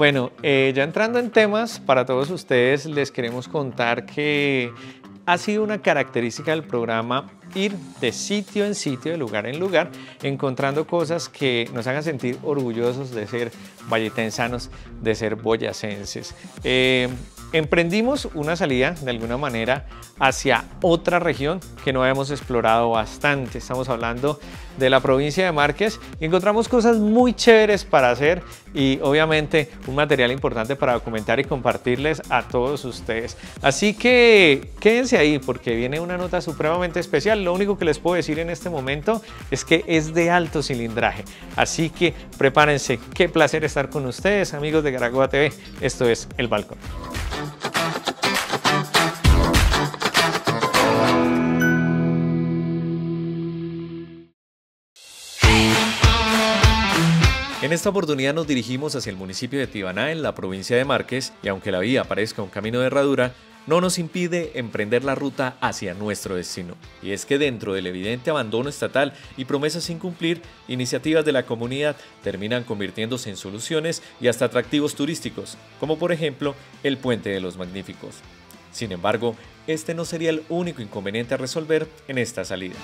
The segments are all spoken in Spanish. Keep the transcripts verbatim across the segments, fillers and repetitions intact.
Bueno, eh, ya entrando en temas, para todos ustedes les queremos contar que ha sido una característica del programa ir de sitio en sitio, de lugar en lugar, encontrando cosas que nos hagan sentir orgullosos de ser valletensanos, de ser boyacenses. Eh, emprendimos una salida, de alguna manera, hacia otra región que no habíamos explorado bastante. Estamos hablando de la provincia de Márquez y encontramos cosas muy chéveres para hacer y, obviamente, un material importante para documentar y compartirles a todos ustedes. Así que quédense ahí porque viene una nota supremamente especial. Lo único que les puedo decir en este momento es que es de alto cilindraje, así que prepárense. Qué placer estar con ustedes, amigos de Garagoa T V. Esto es El Balcón. En esta oportunidad nos dirigimos hacia el municipio de Tibaná, en la provincia de Márquez, y aunque la vía parezca un camino de herradura, no nos impide emprender la ruta hacia nuestro destino. Y es que dentro del evidente abandono estatal y promesas sin cumplir, iniciativas de la comunidad terminan convirtiéndose en soluciones y hasta atractivos turísticos, como por ejemplo el Puente de los Magníficos. Sin embargo, este no sería el único inconveniente a resolver en esta salida.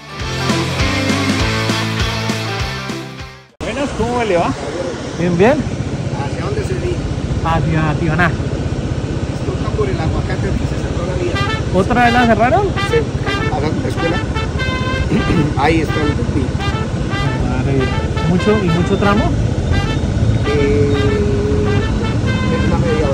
Buenas, ¿cómo le va? Bien, bien. ¿Hacia dónde se dirige? Hacia Tibaná. Por el aguacate se cerró la vía. ¿Otra vez la cerraron? Sí, hablando de la escuela. Ahí está el tupí. ¿Mucho y mucho tramo? Eh, es una media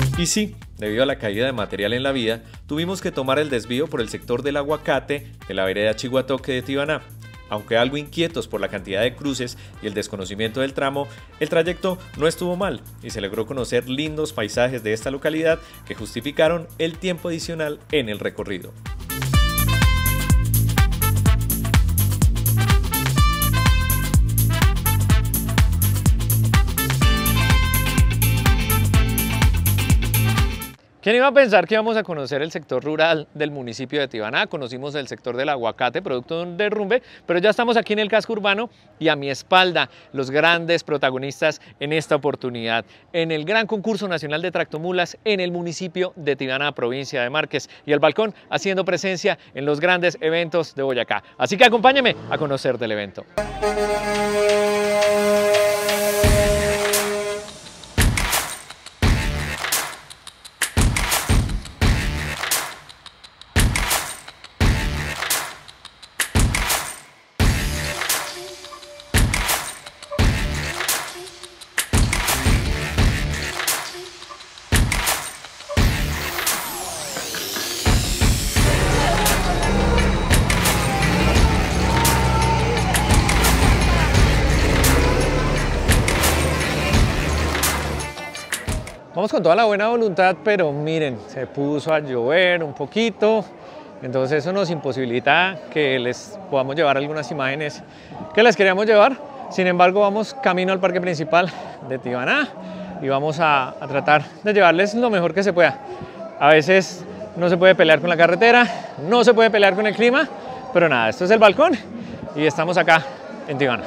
hora. Y sí, debido a la caída de material en la vía, tuvimos que tomar el desvío por el sector del aguacate de la vereda Chihuatoque de Tibaná. Aunque algo inquietos por la cantidad de cruces y el desconocimiento del tramo, el trayecto no estuvo mal y se logró conocer lindos paisajes de esta localidad que justificaron el tiempo adicional en el recorrido. ¿Quién iba a pensar que íbamos a conocer el sector rural del municipio de Tibaná? Conocimos el sector del aguacate, producto de un derrumbe, pero ya estamos aquí en el casco urbano y a mi espalda los grandes protagonistas en esta oportunidad, en el gran concurso nacional de tractomulas en el municipio de Tibaná, provincia de Márquez, y El Balcón haciendo presencia en los grandes eventos de Boyacá. Así que acompáñenme a conocer del evento. Con toda la buena voluntad, pero miren, se puso a llover un poquito, entonces eso nos imposibilita que les podamos llevar algunas imágenes que les queríamos llevar. Sin embargo, vamos camino al parque principal de Tibaná y vamos a, a tratar de llevarles lo mejor que se pueda. A veces no se puede pelear con la carretera, no se puede pelear con el clima, pero nada, esto es El Balcón y estamos acá en Tibaná.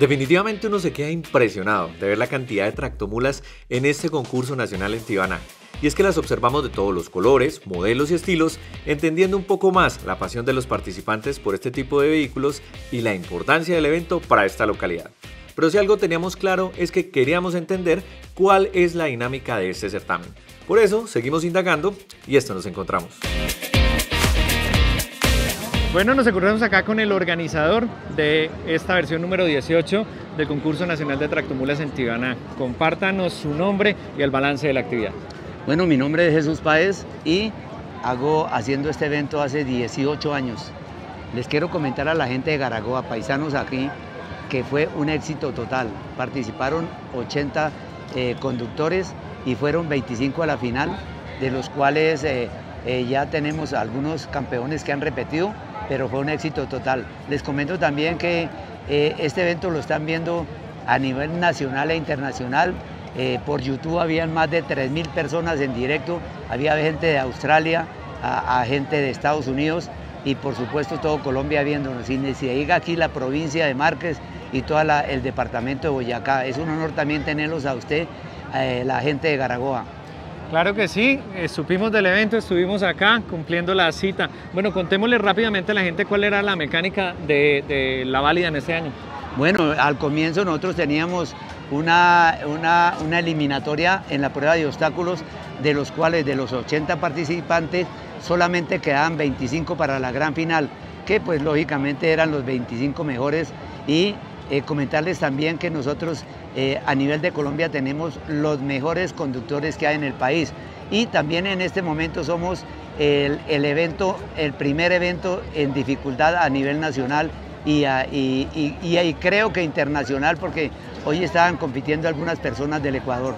Definitivamente uno se queda impresionado de ver la cantidad de tractomulas en este concurso nacional en Tibaná. Y es que las observamos de todos los colores, modelos y estilos, entendiendo un poco más la pasión de los participantes por este tipo de vehículos y la importancia del evento para esta localidad. Pero si algo teníamos claro es que queríamos entender cuál es la dinámica de este certamen. Por eso seguimos indagando y esto nos encontramos. Bueno, nos encontramos acá con el organizador de esta versión número dieciocho del concurso nacional de tractomulas en Tibaná. Compártanos su nombre y el balance de la actividad. Bueno, mi nombre es Jesús Páez y hago haciendo este evento hace dieciocho años. Les quiero comentar a la gente de Garagoa, paisanos aquí, que fue un éxito total. Participaron ochenta eh, conductores y fueron veinticinco a la final, de los cuales eh, eh, ya tenemos algunos campeones que han repetido, pero fue un éxito total. Les comento también que eh, este evento lo están viendo a nivel nacional e internacional. Eh, por YouTube habían más de tres mil personas en directo, había gente de Australia, a, a gente de Estados Unidos y por supuesto todo Colombia viéndonos. Y se llega aquí la provincia de Márquez y todo el departamento de Boyacá. Es un honor también tenerlos a usted, eh, la gente de Garagoa. Claro que sí, eh, supimos del evento, estuvimos acá cumpliendo la cita. Bueno, contémosle rápidamente a la gente cuál era la mecánica de, de la válida en este año. Bueno, al comienzo nosotros teníamos una, una, una eliminatoria en la prueba de obstáculos, de los cuales de los ochenta participantes solamente quedaban veinticinco para la gran final, que pues lógicamente eran los veinticinco mejores. Y eh, comentarles también que nosotros eh, a nivel de Colombia tenemos los mejores conductores que hay en el país. Y también en este momento somos el, el evento, el primer evento en dificultad a nivel nacional. Y, y, y, y creo que internacional, porque hoy estaban compitiendo algunas personas del Ecuador.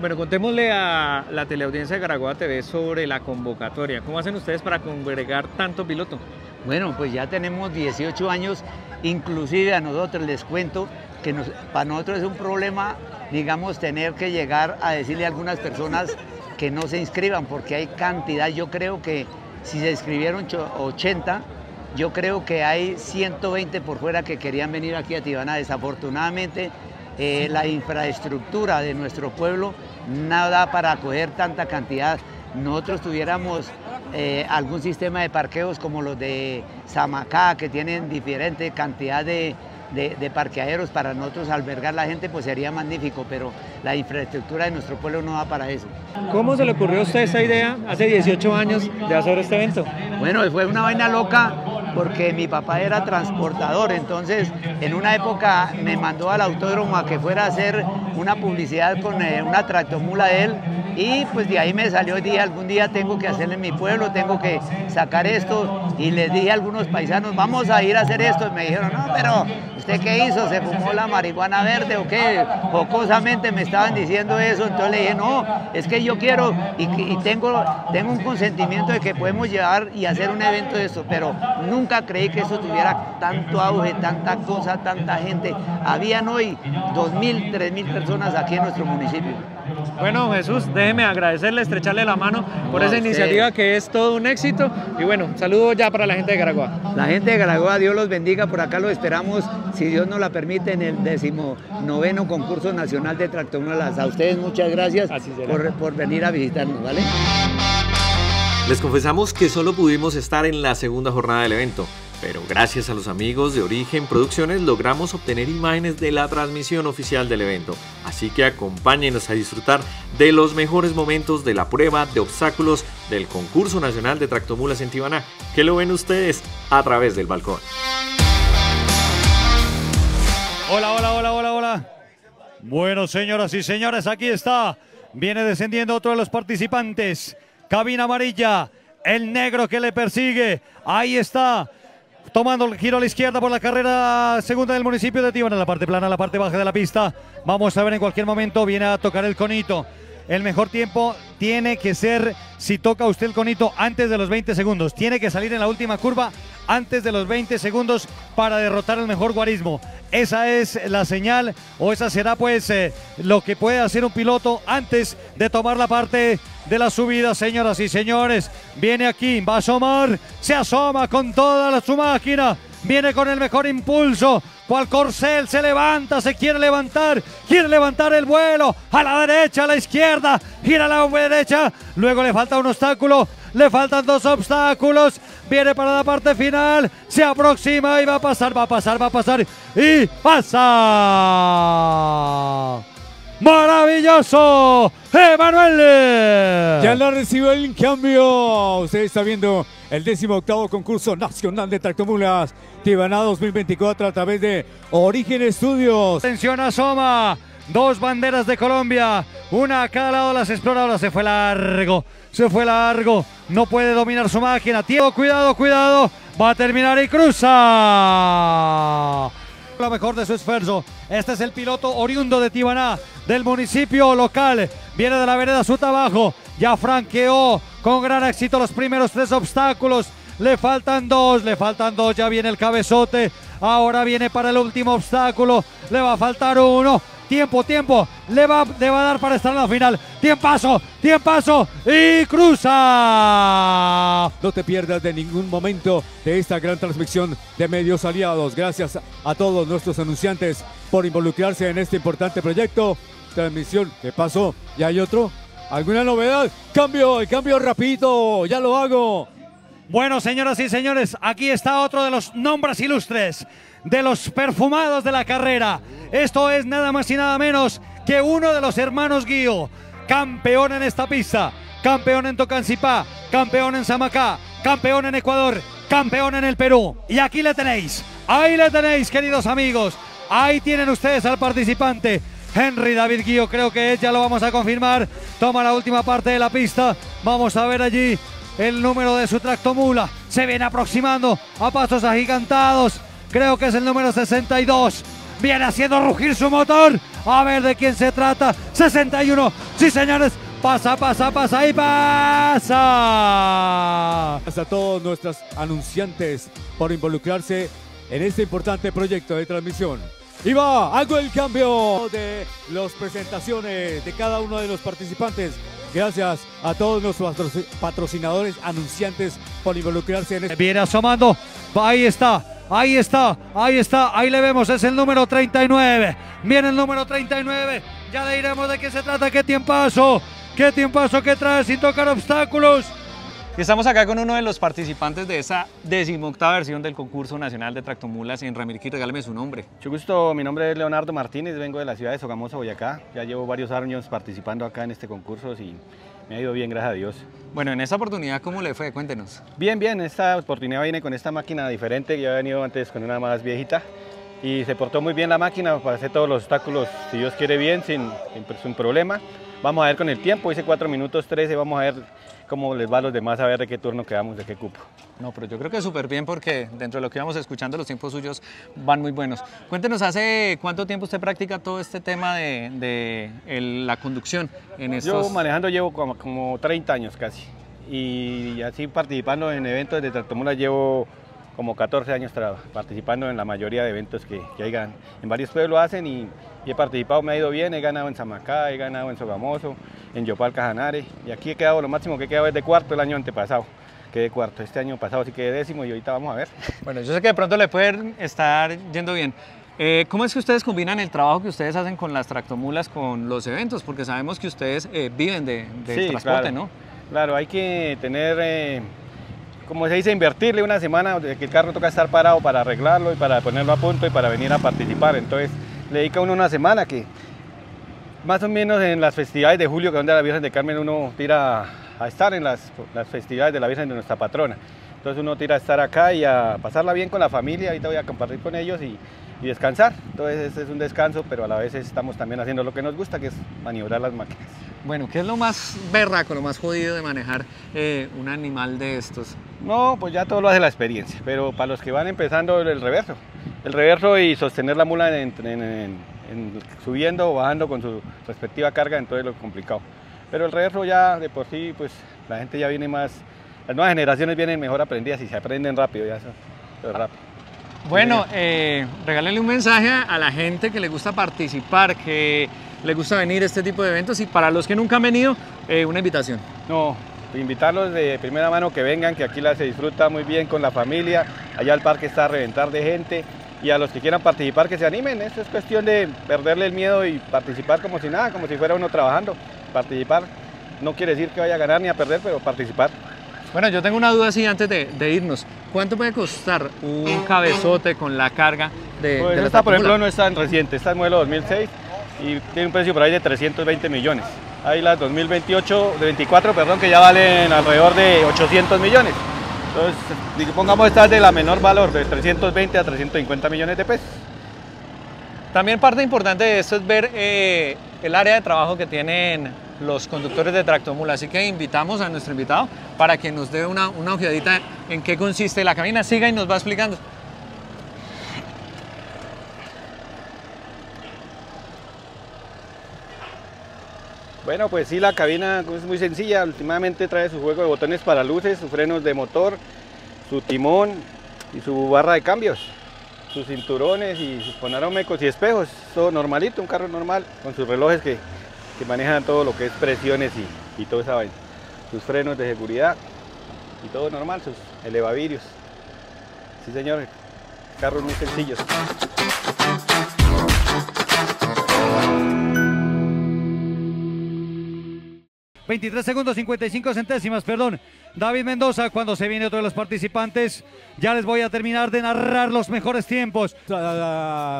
Bueno, contémosle a la teleaudiencia de Garagoa T V sobre la convocatoria. ¿Cómo hacen ustedes para congregar tanto piloto? Bueno, pues ya tenemos dieciocho años, inclusive a nosotros les cuento que nos, para nosotros es un problema, digamos, tener que llegar a decirle a algunas personas que no se inscriban, porque hay cantidad. Yo creo que si se inscribieron ochenta, yo creo que hay ciento veinte por fuera que querían venir aquí a Tibaná. Desafortunadamente, eh, la infraestructura de nuestro pueblo nada para acoger tanta cantidad. Nosotros tuviéramos eh, algún sistema de parqueos como los de Samacá, que tienen diferente cantidad de, de, de parqueaderos para nosotros albergar la gente, pues sería magnífico, pero la infraestructura de nuestro pueblo no da para eso. ¿Cómo se le ocurrió a usted esa idea hace dieciocho años de hacer este evento? Bueno, fue una vaina loca, porque mi papá era transportador, entonces en una época me mandó al autódromo a que fuera a hacer una publicidad con eh, una tractomula de él, y pues de ahí me salió y dije, algún día tengo que hacerle en mi pueblo, tengo que sacar esto, y les dije a algunos paisanos, vamos a ir a hacer esto, y me dijeron, no, pero ¿usted qué hizo? ¿Se fumó la marihuana verde o qué? Jocosamente me estaban diciendo eso, entonces le dije, no, es que yo quiero, y, y tengo, tengo un consentimiento de que podemos llevar y hacer un evento de esto, pero nunca Nunca creí que eso tuviera tanto auge, tanta cosa, tanta gente. Habían hoy dos mil, tres mil personas aquí en nuestro municipio. Bueno, Jesús, déjeme agradecerle, estrecharle la mano por no, esa iniciativa que es todo un éxito. Y bueno, saludos ya para la gente de Garagoa. La gente de Garagoa, Dios los bendiga. Por acá los esperamos, si Dios nos la permite, en el decimonoveno concurso nacional de tractomulas. A ustedes muchas gracias por, por venir a visitarnos, ¿vale? Les confesamos que solo pudimos estar en la segunda jornada del evento, pero gracias a los amigos de Origen Producciones logramos obtener imágenes de la transmisión oficial del evento, así que acompáñenos a disfrutar de los mejores momentos de la prueba de obstáculos del concurso nacional de tractomulas en Tibaná, que lo ven ustedes a través del balcón. Hola, hola, hola, hola, hola. Bueno, señoras y señores, aquí está, viene descendiendo otro de los participantes. Cabina amarilla, el negro que le persigue, ahí está, tomando el giro a la izquierda por la carrera segunda del municipio de Tibaná, en la parte plana, la parte baja de la pista. Vamos a ver, en cualquier momento viene a tocar el conito. El mejor tiempo tiene que ser, si toca usted el conito, antes de los veinte segundos. Tiene que salir en la última curva antes de los veinte segundos para derrotar el mejor guarismo. Esa es la señal, o esa será pues eh, lo que puede hacer un piloto antes de tomar la parte de la subida, señoras y señores. Viene aquí, va a asomar, se asoma con toda la, su máquina, viene con el mejor impulso, cual corcel se levanta, se quiere levantar, quiere levantar el vuelo, a la derecha, a la izquierda, gira a la derecha, luego le falta un obstáculo, le faltan dos obstáculos, viene para la parte final, se aproxima y va a pasar, va a pasar, va a pasar y pasa. ¡Maravilloso! ¡Emanuel! Ya la recibió el cambio. Usted está viendo el decimoctavo concurso nacional de tractomulas Tibaná dos mil veinticuatro a través de Origen Studios. Atención, asoma. Dos banderas de Colombia, una a cada lado de las exploradoras. Se fue largo, se fue largo. No puede dominar su máquina. Tiempo, cuidado, cuidado. Va a terminar y cruza. La mejor de su esfuerzo. Este es el piloto oriundo de Tibaná, del municipio local. Viene de la vereda su trabajo. Ya franqueó con gran éxito los primeros tres obstáculos. Le faltan dos, le faltan dos. Ya viene el cabezote. Ahora viene para el último obstáculo. Le va a faltar uno. Tiempo, tiempo. Le va, le va a dar para estar en la final. Tiempazo, tiempazo y cruza. No te pierdas de ningún momento de esta gran transmisión de medios aliados. Gracias a todos nuestros anunciantes por involucrarse en este importante proyecto. Transmisión, ¿qué pasó? ¿Y hay otro? ¿Alguna novedad? Cambio, el cambio rapidito, ya lo hago. Bueno, señoras y señores, aquí está otro de los nombres ilustres, de los perfumados de la carrera. Esto es nada más y nada menos que uno de los hermanos Guío, campeón en esta pista, campeón en Tocancipá, campeón en Samacá, campeón en Ecuador, campeón en el Perú. Y aquí le tenéis, ahí le tenéis, queridos amigos. Ahí tienen ustedes al participante, Henry David Guío, creo que es, ya lo vamos a confirmar. Toma la última parte de la pista, vamos a ver allí el número de su tractomula. Se viene aproximando a pasos agigantados. Creo que es el número sesenta y dos. Viene haciendo rugir su motor. A ver de quién se trata. sesenta y uno. Sí, señores. Pasa, pasa, pasa y pasa. Gracias a todos nuestros anunciantes por involucrarse en este importante proyecto de transmisión. Y va, hago el cambio de las presentaciones de cada uno de los participantes. Gracias a todos nuestros patrocinadores, anunciantes por involucrarse en este. Viene asomando. Ahí está. Ahí está, ahí está, ahí le vemos, es el número treinta y nueve, viene el número treinta y nueve, ya le diremos de qué se trata, qué tiempazo, qué tiempazo que trae sin tocar obstáculos. Estamos acá con uno de los participantes de esa decimoctava versión del concurso nacional de tractomulas en Ramirquí. Regálame su nombre. Mucho gusto, mi nombre es Leonardo Martínez, vengo de la ciudad de Sogamoso, Boyacá, ya llevo varios años participando acá en este concurso y me ha ido bien, gracias a Dios. Bueno, en esta oportunidad, ¿cómo le fue? Cuéntenos. Bien, bien. Esta oportunidad viene con esta máquina diferente, que yo había venido antes con una más viejita. Y se portó muy bien la máquina, pasé todos los obstáculos, si Dios quiere, bien, sin, sin problema. Vamos a ver con el tiempo, hice cuatro minutos trece, vamos a ver cómo les va a los demás, a ver de qué turno quedamos, de qué cupo. No, pero yo creo que súper bien, porque dentro de lo que íbamos escuchando, los tiempos suyos van muy buenos. Cuéntenos, ¿hace cuánto tiempo usted practica todo este tema de, de el, la conducción en estos? Yo manejando llevo como, como treinta años casi, y así participando en eventos de tractomulas llevo como catorce años participando en la mayoría de eventos que, que hay, en varios pueblos hacen y, y he participado, me ha ido bien, he ganado en Samacá, he ganado en Sogamoso, en Yopal, Cajanare, y aquí he quedado, lo máximo que he quedado es de cuarto el año antepasado, quedé cuarto, este año pasado sí quedé décimo y ahorita vamos a ver. Bueno, yo sé que de pronto le pueden estar yendo bien. Eh, ¿Cómo es que ustedes combinan el trabajo que ustedes hacen con las tractomulas con los eventos? Porque sabemos que ustedes eh, viven de, de sí, transporte, claro, ¿no? Claro, hay que tener... Eh, como se dice, invertirle una semana, que el carro toca estar parado para arreglarlo y para ponerlo a punto y para venir a participar. Entonces, le dedica uno una semana que, más o menos en las festividades de julio, que donde la Virgen de Carmen uno tira a estar en las, las festividades de la Virgen de Nuestra Patrona. Entonces uno tira a estar acá y a pasarla bien con la familia, ahorita voy a compartir con ellos y, y descansar. Entonces es un descanso, pero a la vez estamos también haciendo lo que nos gusta, que es maniobrar las máquinas. Bueno, ¿qué es lo más berraco, lo más jodido de manejar eh, un animal de estos? No, pues ya todo lo hace la experiencia, pero para los que van empezando el reverso, el reverso y sostener la mula en, en, en, en, subiendo o bajando con su respectiva carga, entonces lo complicado. Pero el reverso ya de por sí, pues la gente ya viene más... Las nuevas generaciones vienen mejor aprendidas y se aprenden rápido, ya eso, eso es rápido. Bueno, eh, regálale un mensaje a la gente que le gusta participar, que le gusta venir a este tipo de eventos y para los que nunca han venido, eh, una invitación. No, invitarlos de primera mano que vengan, que aquí la se disfruta muy bien con la familia, allá el parque está a reventar de gente, y a los que quieran participar que se animen. Esto es cuestión de perderle el miedo y participar como si nada, como si fuera uno trabajando. Participar no quiere decir que vaya a ganar ni a perder, pero participar. Bueno, yo tengo una duda así antes de, de irnos. ¿Cuánto puede costar un cabezote con la carga de, pues de esta, por ejemplo, no es tan reciente, está en modelo dos mil seis y tiene un precio por ahí de trescientos veinte millones. Hay las dos mil veintiocho, de veinticuatro, perdón, que ya valen alrededor de ochocientos millones. Entonces, pongamos estas de la menor valor, de trescientos veinte a trescientos cincuenta millones de pesos. También parte importante de esto es ver eh, el área de trabajo que tienen los conductores de tractomula, así que invitamos a nuestro invitado para que nos dé una, una ojeadita en qué consiste la cabina. Siga y nos va explicando. Bueno, pues sí, la cabina es muy sencilla. Últimamente trae su juego de botones para luces, sus frenos de motor, su timón y su barra de cambios, sus cinturones y sus panorámicos y espejos. Todo normalito, un carro normal, con sus relojes que, que manejan todo lo que es presiones y, y toda esa vaina. Sus frenos de seguridad y todo normal, sus elevavidrios. Sí, señores, carros muy sencillos. veintitrés segundos, cincuenta y cinco centésimas, perdón. David Mendoza, cuando se viene otro de los participantes, ya les voy a terminar de narrar los mejores tiempos.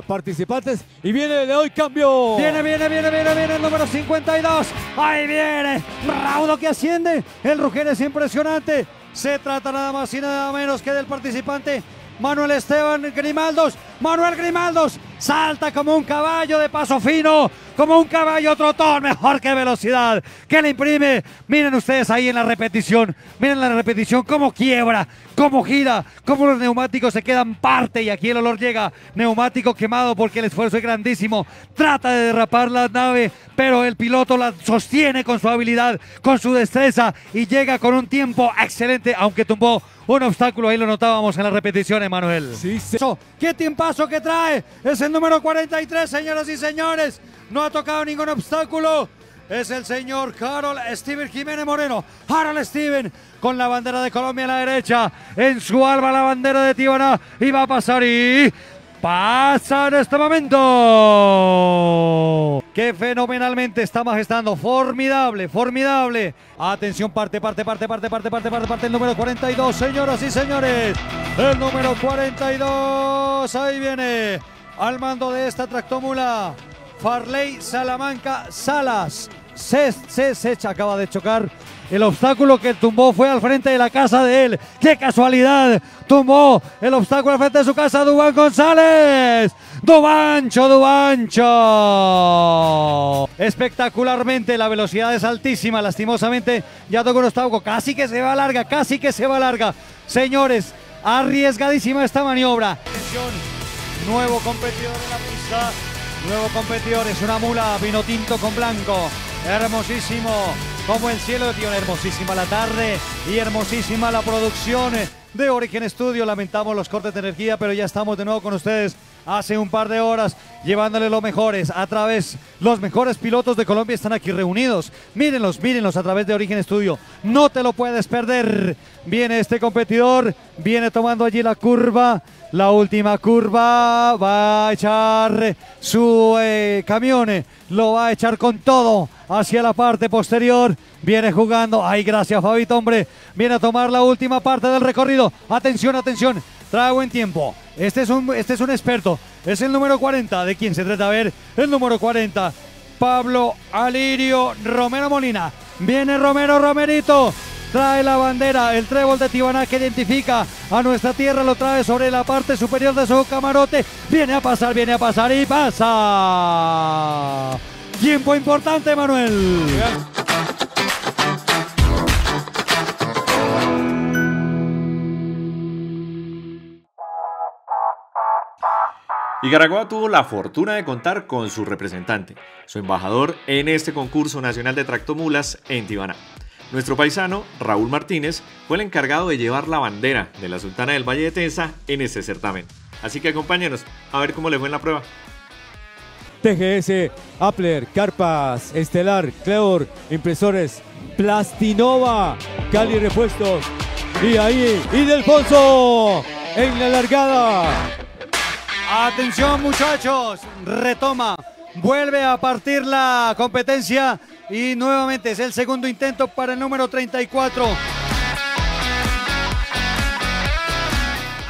Participantes, y viene de hoy cambio. Viene, viene, viene, viene, viene, el número cincuenta y dos. Ahí viene, Raúl que asciende. El ruger es impresionante. Se trata nada más y nada menos que del participante Manuel Esteban Grimaldos. Manuel Grimaldos salta como un caballo de paso fino, como un caballo trotón, mejor que velocidad, que le imprime. Miren ustedes ahí en la repetición, miren la repetición, cómo quiebra, cómo gira, cómo los neumáticos se quedan parte y aquí el olor llega, neumático quemado porque el esfuerzo es grandísimo. Trata de derrapar la nave, pero el piloto la sostiene con su habilidad, con su destreza y llega con un tiempo excelente, aunque tumbó un obstáculo, ahí lo notábamos en la repetición, Emanuel. Sí, sí. ¿Qué tiempazo que trae? Es el número cuarenta y tres, señoras y señores. No ha tocado ningún obstáculo. Es el señor Harold Steven Jiménez Moreno. Harold Steven con la bandera de Colombia a la derecha. En su alma la bandera de Tibaná. Y va a pasar y... pasa en este momento. Que fenomenalmente está majestando. Formidable, formidable. Atención, parte, parte, parte, parte, parte, parte, parte, parte. El número cuarenta y dos, señoras y señores. El número cuarenta y dos. Ahí viene. Al mando de esta tractomula, Farley Salamanca Salas. Se, se, se acaba de chocar. El obstáculo que tumbó fue al frente de la casa de él. ¡Qué casualidad! Tumbó el obstáculo al frente de su casa, Dubán González. ¡Dubancho, Dubancho! Espectacularmente, la velocidad es altísima. Lastimosamente, ya tocó un obstáculo. Casi que se va larga, casi que se va larga. Señores, arriesgadísima esta maniobra. Nuevo competidor en la pista. Nuevo competidor, es una mula vino tinto con blanco. Hermosísimo, como el cielo de Dios, hermosísima la tarde y hermosísima la producción de Origen Studios. Lamentamos los cortes de energía, pero ya estamos de nuevo con ustedes hace un par de horas, llevándole los mejores a través, los mejores pilotos de Colombia están aquí reunidos. Mírenlos, mírenlos a través de Origen Studios. No te lo puedes perder. Viene este competidor, viene tomando allí la curva. La última curva va a echar su eh, camión, lo va a echar con todo hacia la parte posterior. Viene jugando, ay gracias Fabito, hombre, viene a tomar la última parte del recorrido. Atención, atención, trae buen tiempo. Este es un, este es un experto, es el número cuarenta, ¿de quién se trata? A ver, el número cuarenta, Pablo Alirio Romero Molina. Viene Romero, Romerito. Trae la bandera, el trébol de Tibaná que identifica a nuestra tierra, lo trae sobre la parte superior de su camarote. Viene a pasar, viene a pasar y pasa. Tiempo importante, Manuel. Y Garagoa tuvo la fortuna de contar con su representante, su embajador en este concurso nacional de tractomulas en Tibaná. Nuestro paisano, Raúl Martínez, fue el encargado de llevar la bandera de la Sultana del Valle de Tensa en este certamen. Así que acompáñenos a ver cómo le fue en la prueba. T G S, Appler, Carpas, Estelar, Cleor, Impresores, Plastinova, Cali Repuestos. Y ahí, y Delfonso en la largada. Atención muchachos, retoma, vuelve a partir la competencia y nuevamente es el segundo intento para el número treinta y cuatro.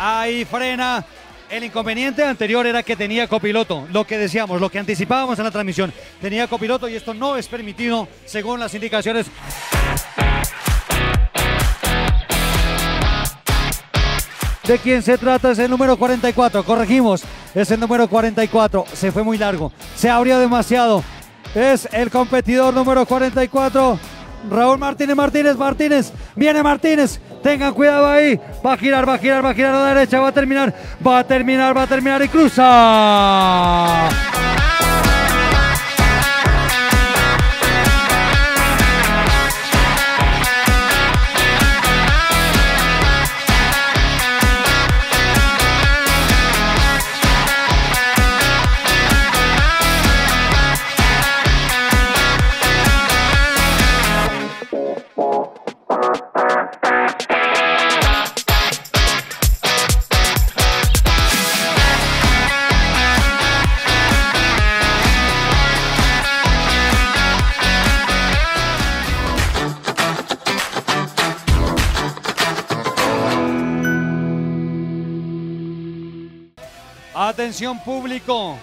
Ahí frena. El inconveniente anterior era que tenía copiloto, lo que decíamos, lo que anticipábamos en la transmisión. Tenía copiloto y esto no es permitido según las indicaciones. De quien se trata es el número cuarenta y cuatro, corregimos, es el número cuarenta y cuatro, se fue muy largo, se abrió demasiado. Es el competidor número cuarenta y cuatro, Raúl Martínez, Martínez, Martínez, viene Martínez. Tengan cuidado ahí, va a girar, va a girar, va a girar a la derecha, va a terminar, va a terminar, va a terminar y cruza. Atención público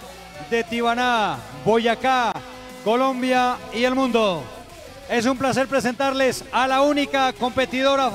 de Tibaná, Boyacá, Colombia y el mundo. Es un placer presentarles a la única competidora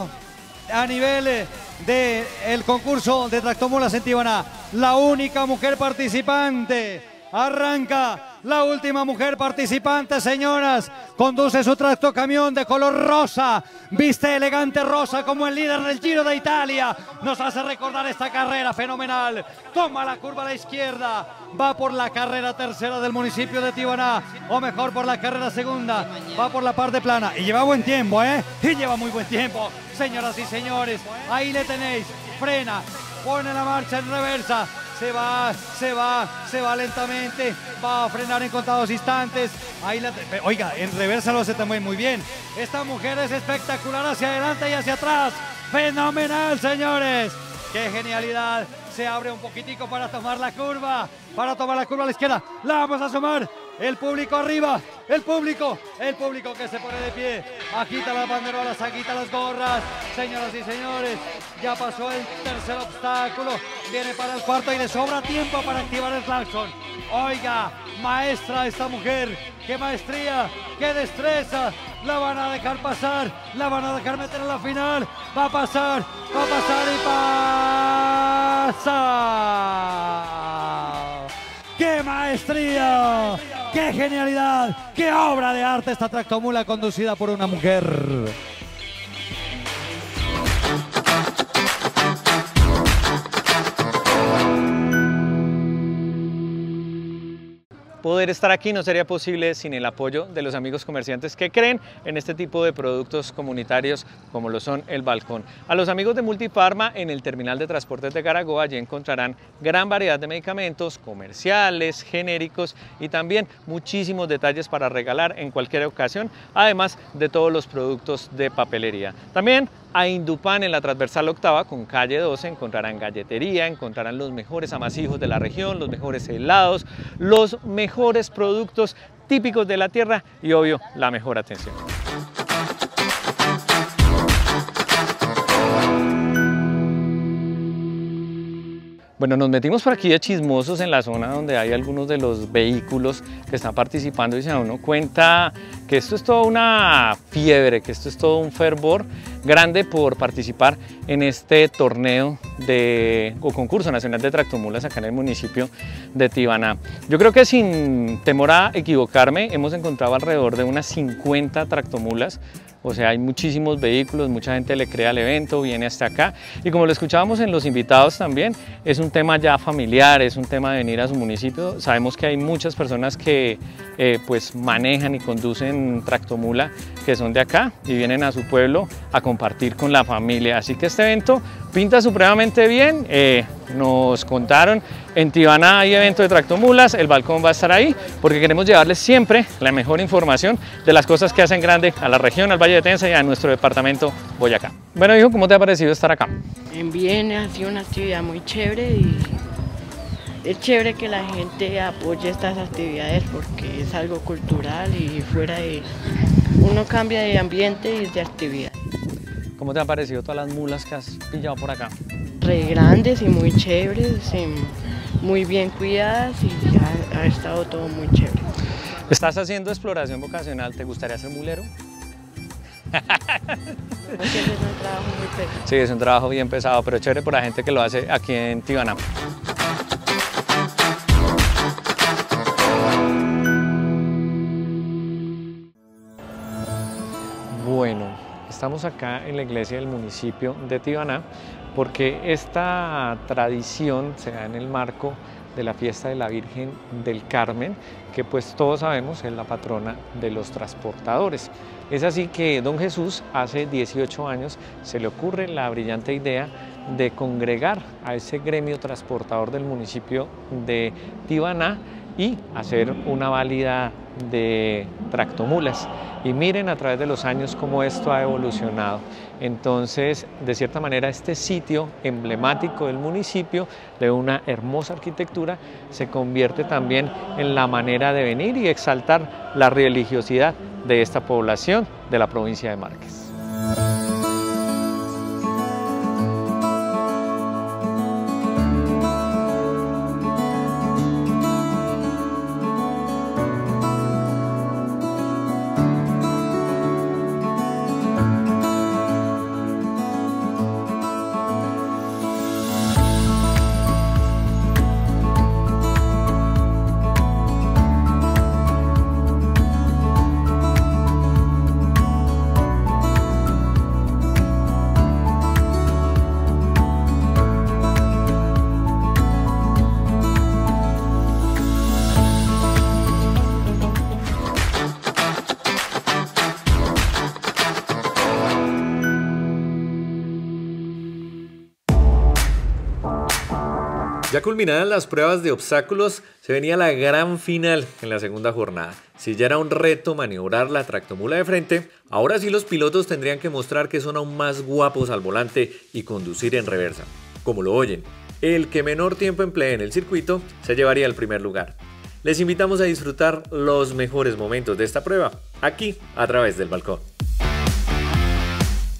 a nivel del concurso de tractomulas en Tibaná. La única mujer participante. Arranca la última mujer participante, señoras. Conduce su tractocamión de color rosa. Viste elegante rosa como el líder del Giro de Italia. Nos hace recordar esta carrera fenomenal. Toma la curva a la izquierda. Va por la carrera tercera del municipio de Tibaná. O mejor, por la carrera segunda. Va por la parte plana. Y lleva buen tiempo, ¿eh? Y lleva muy buen tiempo. Señoras y señores, ahí le tenéis. Frena. Pone la marcha en reversa. Se va, se va, se va lentamente, va a frenar en contados instantes. Ahí la, oiga, en reversa lo hace también muy bien. Esta mujer es espectacular hacia adelante y hacia atrás. ¡Fenomenal, señores! ¡Qué genialidad! Se abre un poquitico para tomar la curva, para tomar la curva a la izquierda. ¡La vamos a sumar! El público arriba, el público, el público que se pone de pie, agita las banderolas, agita las gorras, señoras y señores, ya pasó el tercer obstáculo, viene para el cuarto y le sobra tiempo para activar el claxon. Oiga, maestra esta mujer, qué maestría, qué destreza, la van a dejar pasar, la van a dejar meter a la final, va a pasar, va a pasar y pasa. ¡Qué maestría! ¡Qué genialidad! ¡Qué obra de arte esta tractomula conducida por una mujer! Poder estar aquí no sería posible sin el apoyo de los amigos comerciantes que creen en este tipo de productos comunitarios como lo son El Balcón. A los amigos de Multipharma en el terminal de transportes de Garagoa allí encontrarán gran variedad de medicamentos comerciales, genéricos y también muchísimos detalles para regalar en cualquier ocasión, además de todos los productos de papelería. También a Indupán en la transversal octava con calle doce encontrarán galletería, encontrarán los mejores amasijos de la región, los mejores helados, los mejores productos típicos de la tierra y obvio la mejor atención. Bueno, nos metimos por aquí de chismosos en la zona donde hay algunos de los vehículos que están participando y se da uno cuenta que esto es toda una fiebre, que esto es todo un fervor grande por participar en este torneo de, o concurso nacional de tractomulas acá en el municipio de Tibaná. Yo creo que sin temor a equivocarme hemos encontrado alrededor de unas cincuenta tractomulas. O sea, hay muchísimos vehículos, mucha gente le crea al evento, viene hasta acá. Y como lo escuchábamos en los invitados también, es un tema ya familiar, es un tema de venir a su municipio. Sabemos que hay muchas personas que eh, pues manejan y conducen tractomula que son de acá y vienen a su pueblo a compartir con la familia. Así que este evento pinta supremamente bien. Eh, nos contaron, en Tibaná hay evento de tractomulas, El Balcón va a estar ahí, porque queremos llevarles siempre la mejor información de las cosas que hacen grande a la región, al Valle de Tensa y a nuestro departamento Boyacá. Bueno, hijo, ¿cómo te ha parecido estar acá? Bien, ha sido una actividad muy chévere y es chévere que la gente apoye estas actividades porque es algo cultural y fuera de... uno cambia de ambiente y de actividad. ¿Cómo te han parecido todas las mulas que has pillado por acá? Re grandes y muy chéveres, y muy bien cuidadas y ha, ha estado todo muy chévere. Estás haciendo exploración vocacional, ¿te gustaría ser mulero? Porque es un trabajo muy pesado. Sí, es un trabajo bien pesado, pero es chévere por la gente que lo hace aquí en Tibaná. Bueno, estamos acá en la iglesia del municipio de Tibaná porque esta tradición se da en el marco de la fiesta de la Virgen del Carmen, que pues todos sabemos es la patrona de los transportadores. Es así que don Jesús hace dieciocho años se le ocurre la brillante idea de congregar a ese gremio transportador del municipio de Tibaná y hacer una válida de tractomulas. Y miren a través de los años cómo esto ha evolucionado. Entonces, de cierta manera, este sitio emblemático del municipio, de una hermosa arquitectura, se convierte también en la manera de venir y exaltar la religiosidad de esta población de la provincia de Márquez. Ya culminadas las pruebas de obstáculos, se venía la gran final en la segunda jornada. Si ya era un reto maniobrar la tractomula de frente, ahora sí los pilotos tendrían que mostrar que son aún más guapos al volante y conducir en reversa. Como lo oyen, el que menor tiempo emplee en el circuito se llevaría el primer lugar. Les invitamos a disfrutar los mejores momentos de esta prueba, aquí a través del Balcón.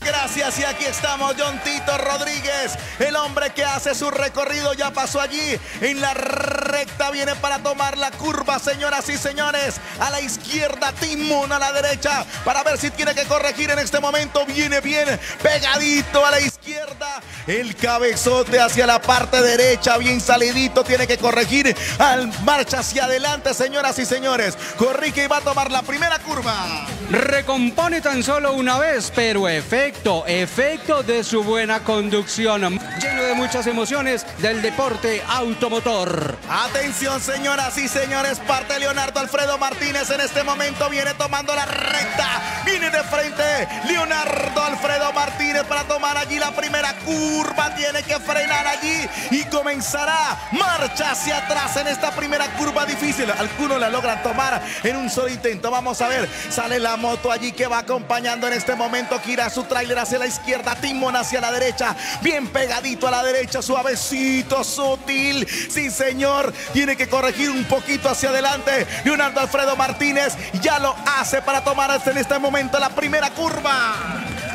Gracias, y aquí estamos, John Tito Rodríguez, el hombre que hace su recorrido, ya pasó allí, en la recta viene para tomar la curva, señoras y señores, a la izquierda Timón, a la derecha, para ver si tiene que corregir en este momento, viene bien, pegadito a la izquierda, el cabezote hacia la parte derecha, bien salidito, tiene que corregir, al marcha hacia adelante, señoras y señores, corrige y va a tomar la primera curva. Recompone tan solo una vez, pero efecto. Efecto de su buena conducción, lleno de muchas emociones del deporte automotor. Atención, señoras y señores, parte Leonardo Alfredo Martínez en este momento, viene tomando la recta, viene de frente Leonardo Alfredo Martínez para tomar allí la primera curva, tiene que frenar allí y comenzará marcha hacia atrás en esta primera curva difícil, algunos la logran tomar en un solo intento, vamos a ver, sale la moto allí que va acompañando en este momento, gira su tráiler hacia la izquierda, timón hacia la derecha, bien pegadito a la derecha, suavecito, sutil, sí señor, tiene que corregir un poquito hacia adelante, Leonardo Alfredo Martínez ya lo hace para tomar hasta en este momento la primera curva.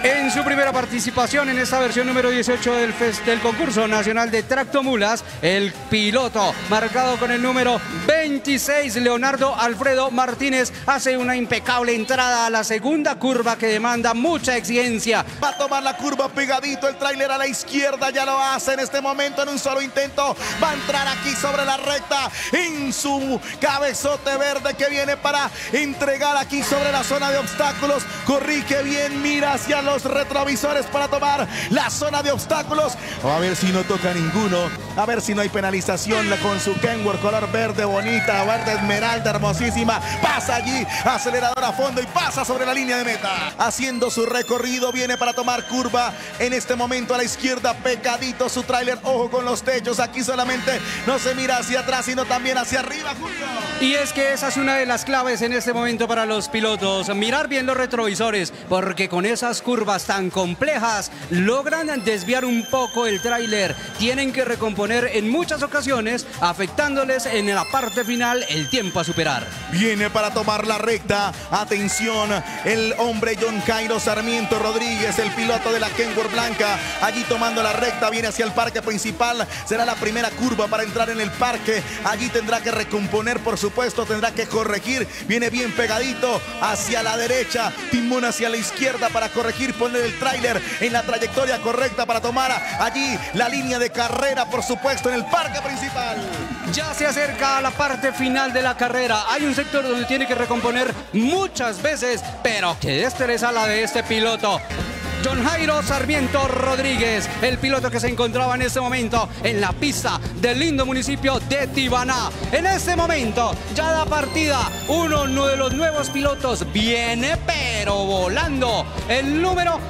En su primera participación en esta versión número dieciocho del, del concurso nacional de tractomulas, el piloto marcado con el número veintiséis, Leonardo Alfredo Martínez, hace una impecable entrada a la segunda curva que demanda mucha exigencia. Va a tomar la curva pegadito, el tráiler a la izquierda, ya lo hace en este momento en un solo intento, va a entrar aquí sobre la recta en su cabezote verde que viene para entregar aquí sobre la zona de obstáculos, corrige bien, mira hacia los retrovisores para tomar la zona de obstáculos, a ver si no toca ninguno, a ver si no hay penalización, con su Kenworth color verde bonita, verde esmeralda hermosísima, pasa allí, acelerador a fondo y pasa sobre la línea de meta, haciendo su recorrido, viene para tomar curva en este momento a la izquierda, pecadito su tráiler, ojo con los techos, aquí solamente no se mira hacia atrás sino también hacia arriba, Julio. Y es que esa es una de las claves en este momento para los pilotos, mirar bien los retrovisores retrovisores, porque con esas curvas tan complejas logran desviar un poco el tráiler. Tienen que recomponer en muchas ocasiones, afectándoles en la parte final el tiempo a superar. Viene para tomar la recta, atención, el hombre John Jairo Sarmiento Rodríguez, el piloto de la Kenworth blanca, allí tomando la recta, viene hacia el parque principal, será la primera curva para entrar en el parque, allí tendrá que recomponer, por supuesto, tendrá que corregir, viene bien pegadito hacia la derecha, timón hacia la izquierda para corregir, poner el tráiler en la trayectoria correcta para tomar allí la línea de carrera, por supuesto, en el parque principal. Ya se acerca a la parte final de la carrera, hay un sector donde tiene que recomponer muchas veces, pero que destreza la de este piloto. John Jairo Sarmiento Rodríguez, el piloto que se encontraba en este momento en la pista del lindo municipio de Tibaná. En este momento ya da partida uno, uno de los nuevos pilotos, viene pero volando, el número...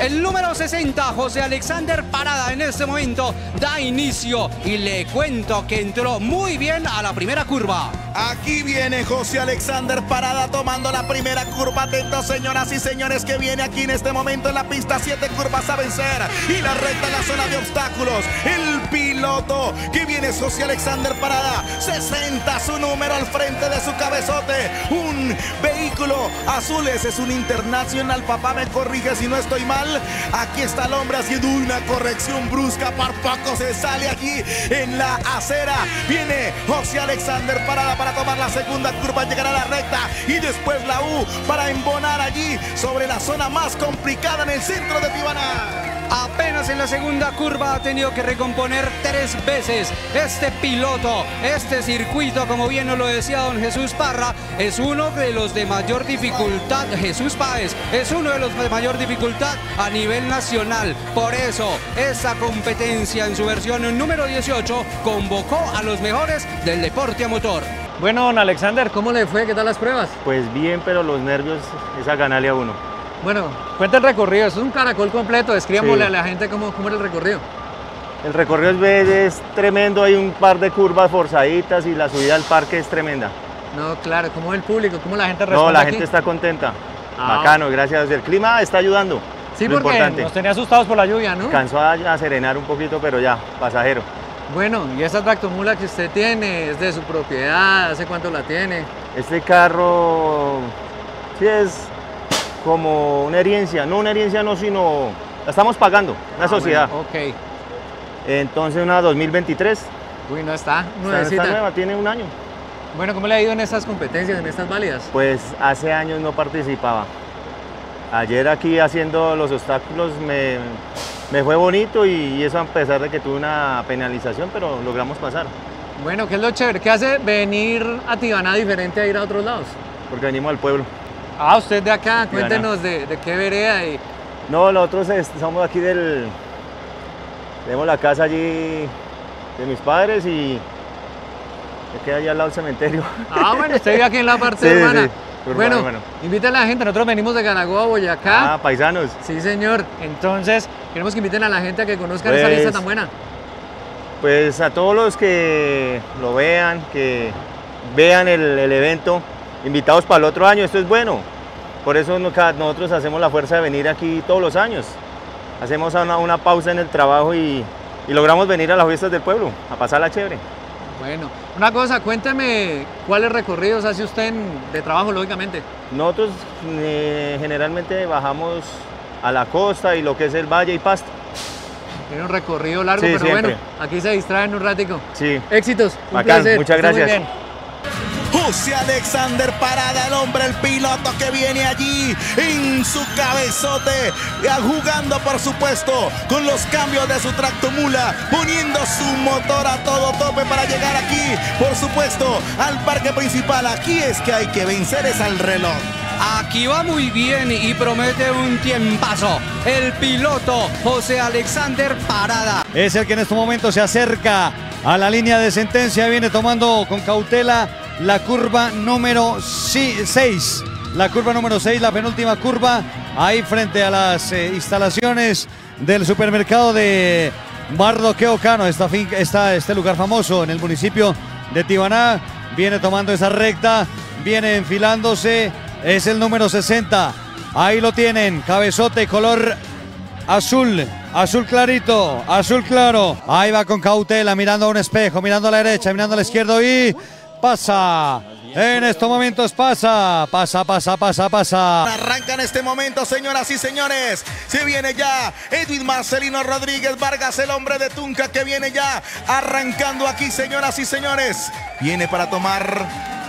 El número sesenta, José Alexander Parada, en este momento da inicio y le cuento que entró muy bien a la primera curva. Aquí viene José Alexander Parada tomando la primera curva. Atentos, señoras y señores, que viene aquí en este momento en la pista. Siete curvas a vencer y la recta en la zona de obstáculos. El piloto que viene es José Alexander Parada. sesenta su número al frente de su cabezote. Un vehículo azul, ese es un internacional. Papá me corrige si no estoy mal. Aquí está el hombre haciendo una corrección brusca, por poco se sale aquí en la acera. Viene José Alexander Parada para tomar la segunda curva, llegar a la recta y después la U para embonar allí sobre la zona más complicada en el centro de Tibaná. Apenas en la segunda curva ha tenido que recomponer tres veces este piloto. Este circuito, como bien nos lo decía don Jesús Parra, es uno de los de mayor dificultad. Jesús Páez es uno de los de mayor dificultad a nivel nacional. Por eso, esa competencia en su versión número dieciocho convocó a los mejores del deporte a motor. Bueno, don Alexander, ¿cómo le fue? ¿Qué tal las pruebas? Pues bien, pero los nervios es a ganarle a uno. Bueno, cuenta el recorrido, es un caracol completo, describámosle sí. a la gente cómo, cómo era el recorrido. El recorrido es, es tremendo, hay un par de curvas forzaditas y la subida al parque es tremenda. No, claro, ¿cómo es el público? ¿Cómo la gente responde? No, la aquí? gente está contenta, ah. bacano, gracias. El clima está ayudando. Sí, porque importante. Nos tenía asustados por la lluvia, ¿no? Cansó a, a serenar un poquito, pero ya, pasajero. Bueno, ¿y esta tractomula que usted tiene es de su propiedad? ¿Hace cuánto la tiene? Este carro, sí es... como una herencia, no una herencia no, sino la estamos pagando, una ah, sociedad. Bueno, ok. Entonces una dos mil veintitrés. Uy, no está, nuevecita. Está nueva, tiene un año. Bueno, ¿cómo le ha ido en estas competencias, en estas válidas? Pues hace años no participaba. Ayer aquí haciendo los obstáculos me, me fue bonito y, y eso a pesar de que tuve una penalización, pero logramos pasar. Bueno, ¿qué es lo chévere? ¿Qué hace venir a Tibaná diferente a ir a otros lados? Porque venimos al pueblo. Ah, usted de acá, cuéntenos de, de qué vereda y... No, nosotros somos aquí del... Tenemos la casa allí de mis padres y... Se queda allá al lado del cementerio. Ah, bueno, usted vive aquí en la parte sí, urbana. Sí, sí. Bueno, bueno, invita a la gente, nosotros venimos de Garagoa, Boyacá. Ah, paisanos. Sí, señor. Entonces, queremos que inviten a la gente a que conozcan pues, esa lista tan buena. Pues a todos los que lo vean, que vean el, el evento. Invitados para el otro año, esto es bueno, por eso nosotros hacemos la fuerza de venir aquí todos los años, hacemos una, una pausa en el trabajo y, y logramos venir a las fiestas del pueblo, a pasarla chévere. Bueno, una cosa, cuénteme cuáles recorridos hace usted en, de trabajo, lógicamente. Nosotros eh, generalmente bajamos a la costa y lo que es el valle y pasto. Tiene un recorrido largo, sí, pero siempre. Bueno, aquí se distraen un ratico. Sí. Éxitos, un Bacán, placer. Muchas gracias. José Alexander Parada, el hombre, el piloto que viene allí en su cabezote, jugando por supuesto con los cambios de su tractomula, poniendo su motor a todo tope para llegar aquí, por supuesto, al parque principal. Aquí es que hay que vencer, es al reloj. Aquí va muy bien y promete un tiempazo. El piloto José Alexander Parada. Es el que en este momento se acerca a la línea de sentencia, viene tomando con cautela la curva número seis, la curva número seis, la penúltima curva, ahí frente a las eh, instalaciones del supermercado de Bardoqueo Cano, esta finca, esta, este lugar famoso en el municipio de Tibaná. Viene tomando esa recta, viene enfilándose, es el número sesenta. Ahí lo tienen, cabezote color azul, azul clarito, azul claro. Ahí va con cautela, mirando a un espejo, mirando a la derecha, mirando a la izquierda y pasa. En estos momentos pasa, pasa, pasa, pasa, pasa. Arranca en este momento, señoras y señores. Se viene ya Edwin Marcelino Rodríguez Vargas, el hombre de Tunca, que viene ya arrancando aquí, señoras y señores. Viene para tomar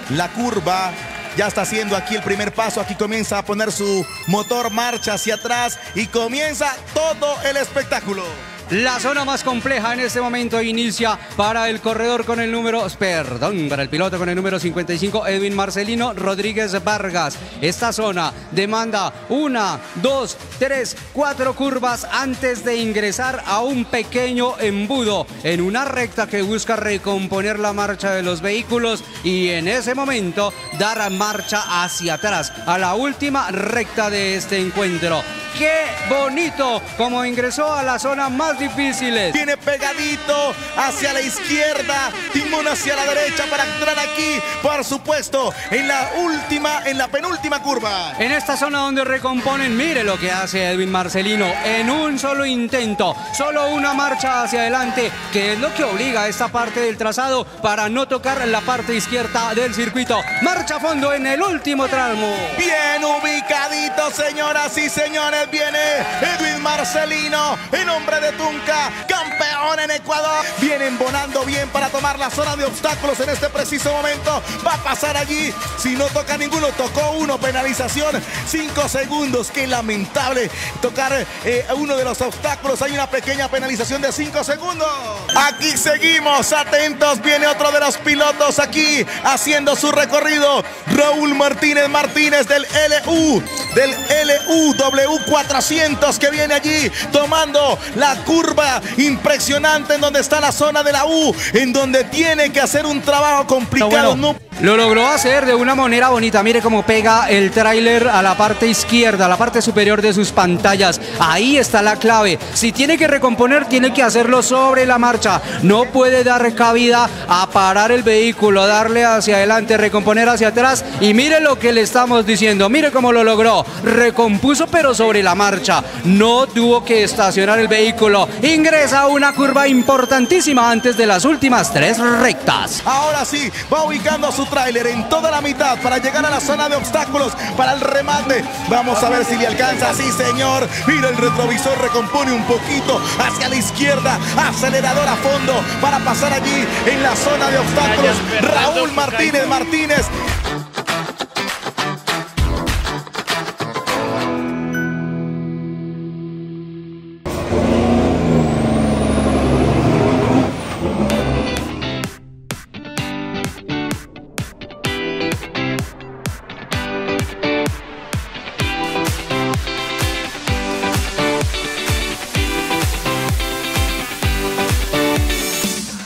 la curva. Ya está haciendo aquí el primer paso. Aquí comienza a poner su motor marcha hacia atrás y comienza todo el espectáculo. La zona más compleja en este momento inicia para el corredor con el número, perdón, para el piloto con el número cincuenta y cinco, Edwin Marcelino Rodríguez Vargas. Esta zona demanda una, dos, tres, cuatro curvas antes de ingresar a un pequeño embudo en una recta que busca recomponer la marcha de los vehículos y en ese momento dar marcha hacia atrás a la última recta de este encuentro. ¡Qué bonito! Como ingresó a la zona más difíciles. Tiene pegadito hacia la izquierda, timón hacia la derecha para entrar aquí, por supuesto, en la última, en la penúltima curva. En esta zona donde recomponen, mire lo que hace Edwin Marcelino en un solo intento, solo una marcha hacia adelante, que es lo que obliga a esta parte del trazado para no tocar la parte izquierda del circuito. Marcha a fondo en el último tramo. Bien ubicadito, señoras y señores, viene Edwin Marcelino, en nombre de Tunca, campeón en Ecuador. Viene embonando bien para tomar la zona de obstáculos en este preciso momento. Va a pasar allí, si no toca ninguno, tocó uno, penalización, cinco segundos, qué lamentable tocar eh, uno de los obstáculos, hay una pequeña penalización de cinco segundos. Aquí seguimos, atentos, viene otro de los pilotos aquí, haciendo su recorrido, Raúl Martínez Martínez del L U, del L U W cuatrocientos, que viene allí tomando la curva impresionante en donde está la zona de la U, en donde tiene que hacer un trabajo complicado. Bueno, lo logró hacer de una manera bonita. Mire cómo pega el tráiler a la parte izquierda, a la parte superior de sus pantallas. Ahí está la clave. Si tiene que recomponer, tiene que hacerlo sobre la marcha. No puede dar cabida a parar el vehículo, darle hacia adelante, recomponer hacia atrás. Y mire lo que le estamos diciendo. Mire cómo lo logró. Recompuso, pero sobre la marcha. No tuvo que estacionar el vehículo. Vehículo ingresa a una curva importantísima antes de las últimas tres rectas. Ahora sí, va ubicando a su tráiler en toda la mitad para llegar a la zona de obstáculos para el remate. Vamos a ver si le alcanza. Sí, señor. Mira el retrovisor, recompone un poquito hacia la izquierda. Acelerador a fondo para pasar allí en la zona de obstáculos. Raúl Martínez Martínez.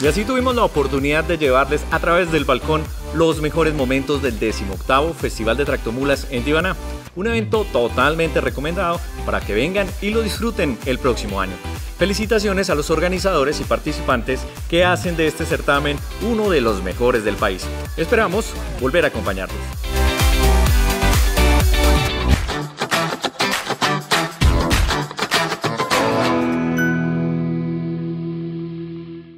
Y así tuvimos la oportunidad de llevarles a través del balcón los mejores momentos del decimoctavo Festival de Tractomulas en Tibaná. Un evento totalmente recomendado para que vengan y lo disfruten el próximo año. Felicitaciones a los organizadores y participantes que hacen de este certamen uno de los mejores del país. Esperamos volver a acompañarlos.